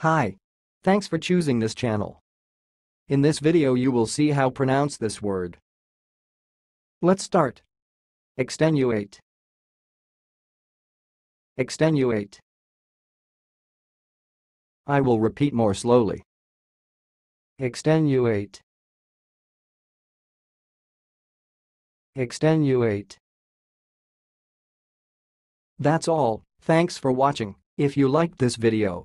Hi. Thanks for choosing this channel. In this video you will see how pronounce this word. Let's start. Extenuate. Extenuate. I will repeat more slowly. Extenuate. Extenuate. That's all. Thanks for watching. If you liked this video,